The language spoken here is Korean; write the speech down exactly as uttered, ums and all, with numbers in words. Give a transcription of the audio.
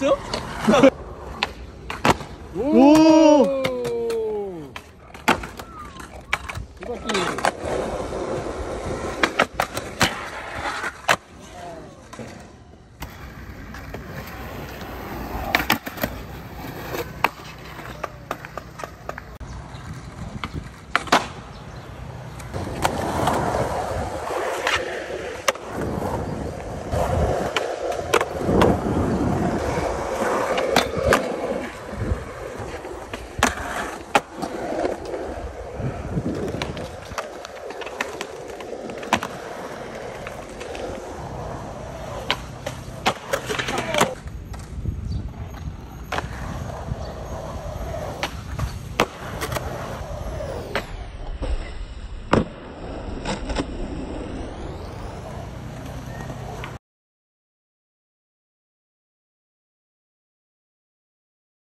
나왔어요? 오! 오! 두 바퀴.